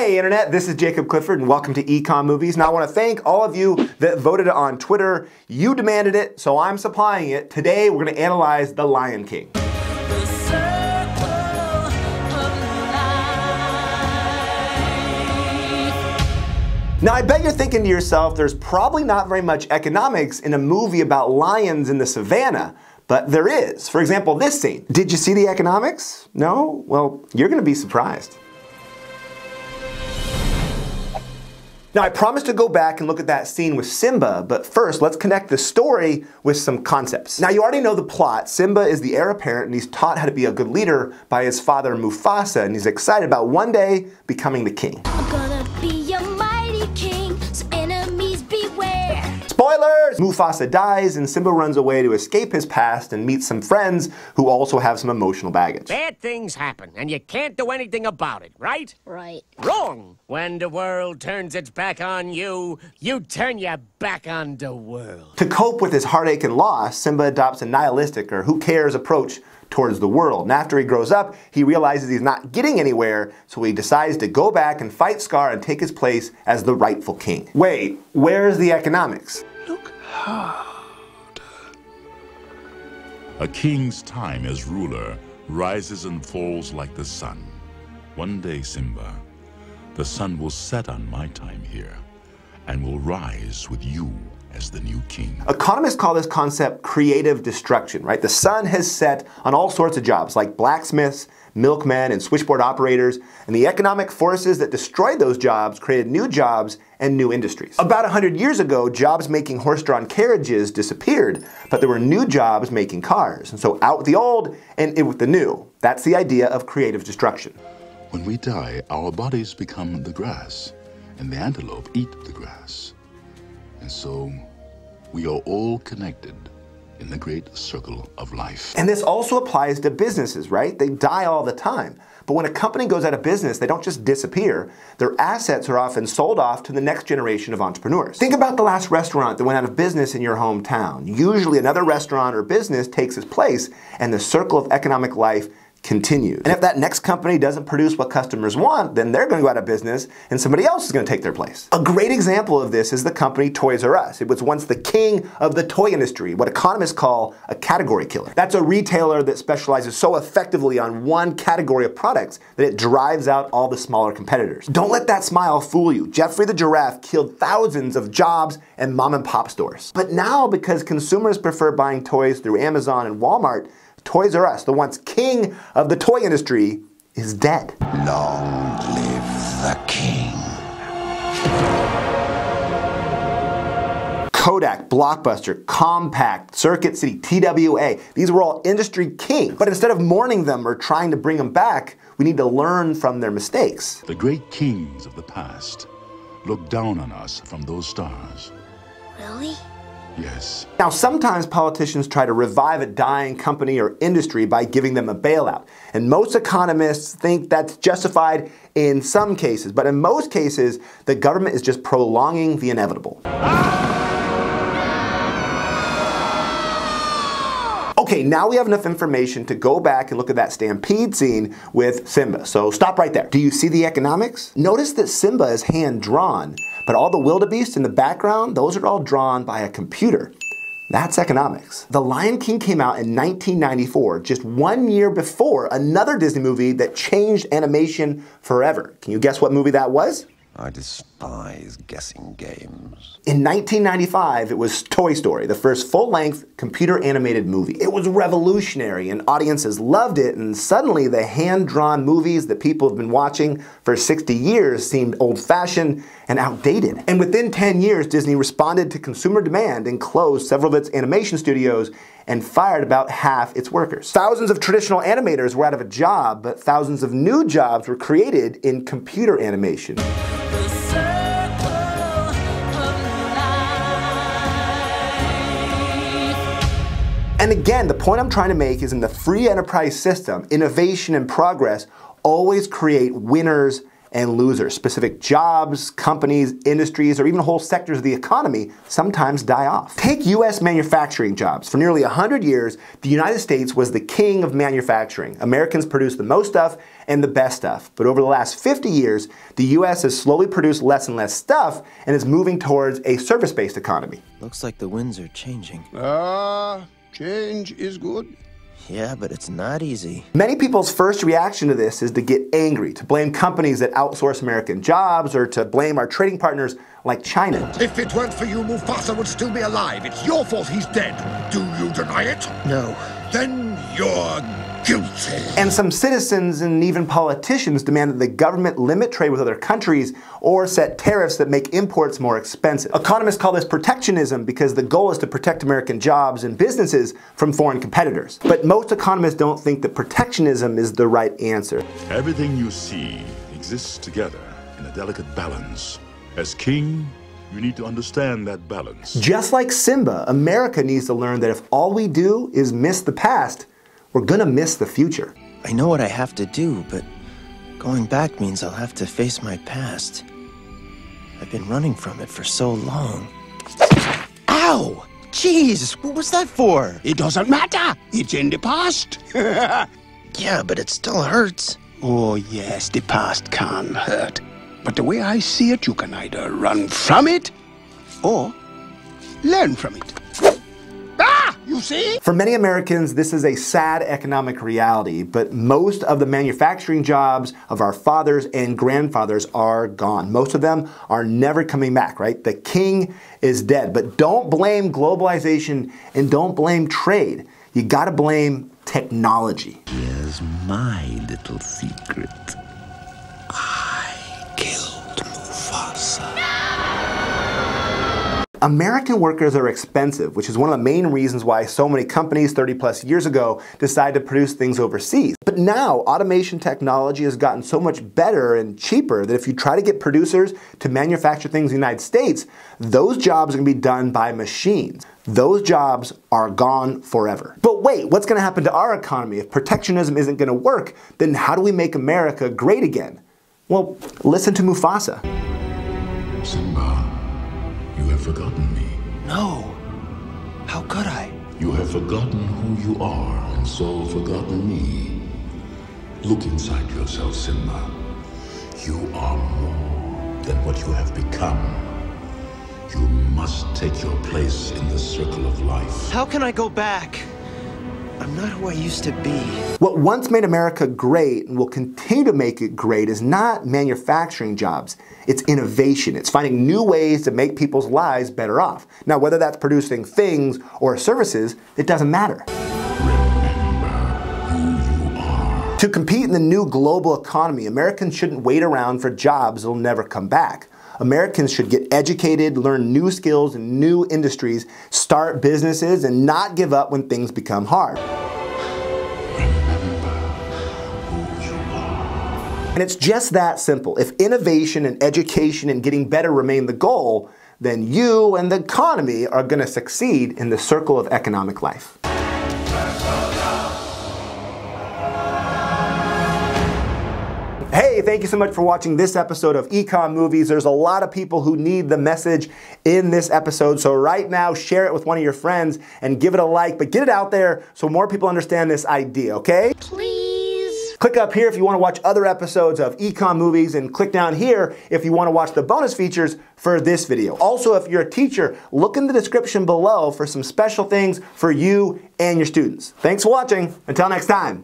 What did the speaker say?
Hey Internet, this is Jacob Clifford and welcome to Econ Movies. Now I want to thank all of you that voted on Twitter. You demanded it, so I'm supplying it. Today we're going to analyze The Lion King. Now I bet you're thinking to yourself, there's probably not very much economics in a movie about lions in the savannah. But there is. For example, this scene. Did you see the economics? No? Well, you're going to be surprised. Now, I promised to go back and look at that scene with Simba, but first, let's connect the story with some concepts. Now, you already know the plot. Simba is the heir apparent, and he's taught how to be a good leader by his father, Mufasa, and he's excited about one day becoming the king. I'm gonna be a mighty king, so enemies beware. Spoilers! Mufasa dies, and Simba runs away to escape his past and meets some friends who also have some emotional baggage. Bad things happen, and you can't do anything about it, right? Right. Wrong! When the world turns its back on you, you turn your back on the world. To cope with his heartache and loss, Simba adopts a nihilistic or who cares approach towards the world. And after he grows up, he realizes he's not getting anywhere, so he decides to go back and fight Scar and take his place as the rightful king. Wait, where's the economics? Look hard. A king's time as ruler rises and falls like the sun. One day, Simba, the sun will set on my time here and will rise with you as the new king. Economists call this concept creative destruction, right? The sun has set on all sorts of jobs like blacksmiths, milkmen, and switchboard operators, and the economic forces that destroyed those jobs created new jobs and new industries. About 100 years ago, jobs making horse-drawn carriages disappeared, but there were new jobs making cars. And so out with the old and in with the new. That's the idea of creative destruction. When we die, our bodies become the grass, and the antelope eat the grass. And so, we are all connected in the great circle of life. And this also applies to businesses, right? They die all the time. But when a company goes out of business, they don't just disappear. Their assets are often sold off to the next generation of entrepreneurs. Think about the last restaurant that went out of business in your hometown. Usually another restaurant or business takes its place, and the circle of economic life continued. And if that next company doesn't produce what customers want, then they're going to go out of business and somebody else is going to take their place. A great example of this is the company Toys R Us. It was once the king of the toy industry, what economists call a category killer. That's a retailer that specializes so effectively on one category of products that it drives out all the smaller competitors. Don't let that smile fool you. Jeffrey the Giraffe killed thousands of jobs and mom and pop stores. But now, because consumers prefer buying toys through Amazon and Walmart, Toys R Us, the once king of the toy industry, is dead. Long live the king. Kodak, Blockbuster, Compact, Circuit City, TWA, these were all industry kings. But instead of mourning them or trying to bring them back, we need to learn from their mistakes. The great kings of the past look down on us from those stars. Really? Yes. Now, sometimes politicians try to revive a dying company or industry by giving them a bailout. And most economists think that's justified in some cases. But in most cases, the government is just prolonging the inevitable. Okay, now we have enough information to go back and look at that stampede scene with Simba. So stop right there. Do you see the economics? Notice that Simba is hand-drawn, but all the wildebeest in the background, those are all drawn by a computer. That's economics. The Lion King came out in 1994, just 1 year before another Disney movie that changed animation forever. Can you guess what movie that was? I despise guessing games. In 1995, it was Toy Story, the first full-length computer-animated movie. It was revolutionary, and audiences loved it, and suddenly the hand-drawn movies that people have been watching for 60 years seemed old-fashioned and outdated. And within 10 years, Disney responded to consumer demand and closed several of its animation studios and fired about half its workers. Thousands of traditional animators were out of a job, but thousands of new jobs were created in computer animation. And again, the point I'm trying to make is in the free enterprise system, innovation and progress always create winners and losers. Specific jobs, companies, industries, or even whole sectors of the economy sometimes die off. Take US manufacturing jobs. For nearly 100 years, the United States was the king of manufacturing. Americans produced the most stuff and the best stuff. But over the last 50 years, the US has slowly produced less and less stuff and is moving towards a service-based economy. Looks like the winds are changing. Change is good. Yeah, but it's not easy. Many people's first reaction to this is to get angry, to blame companies that outsource American jobs, or to blame our trading partners like China. If it weren't for you, Mufasa would still be alive. It's your fault he's dead. Do you deny it? No. Then you're guilty. And some citizens and even politicians demand that the government limit trade with other countries or set tariffs that make imports more expensive. Economists call this protectionism because the goal is to protect American jobs and businesses from foreign competitors. But most economists don't think that protectionism is the right answer. Everything you see exists together in a delicate balance. As king, you need to understand that balance. Just like Simba, America needs to learn that if all we do is miss the past, we're gonna miss the future. I know what I have to do, but going back means I'll have to face my past. I've been running from it for so long. Ow! Jeez, what was that for? It doesn't matter. It's in the past. Yeah, but it still hurts. Oh yes, the past can hurt. But the way I see it, you can either run from it or learn from it. You see? For many Americans, this is a sad economic reality, but most of the manufacturing jobs of our fathers and grandfathers are gone. Most of them are never coming back, right? The king is dead. But don't blame globalization and don't blame trade. You gotta blame technology. Here's my little secret. I killed Mufasa. American workers are expensive, which is one of the main reasons why so many companies 30-plus years ago decided to produce things overseas. But now, automation technology has gotten so much better and cheaper that if you try to get producers to manufacture things in the United States, those jobs are going to be done by machines. Those jobs are gone forever. But wait, what's going to happen to our economy? If protectionism isn't going to work, then how do we make America great again? Well, listen to Mufasa. Simba. You have forgotten me. No. How could I? You have forgotten who you are, and so forgotten me. Look inside yourself, Simba. You are more than what you have become. You must take your place in the circle of life. How can I go back? I'm not who I used to be. What once made America great and will continue to make it great is not manufacturing jobs. It's innovation. It's finding new ways to make people's lives better off. Now, whether that's producing things or services, it doesn't matter. To compete in the new global economy, Americans shouldn't wait around for jobs that'll never come back. Americans should get educated, learn new skills and new industries, start businesses, and not give up when things become hard. And it's just that simple. If innovation and education and getting better remain the goal, then you and the economy are going to succeed in the circle of economic life. Hey, thank you so much for watching this episode of Econ Movies. There's a lot of people who need the message in this episode, so right now, share it with one of your friends and give it a like, but get it out there so more people understand this idea, okay? Please. Click up here if you want to watch other episodes of Econ Movies, and click down here if you want to watch the bonus features for this video. Also, if you're a teacher, look in the description below for some special things for you and your students. Thanks for watching. Until next time.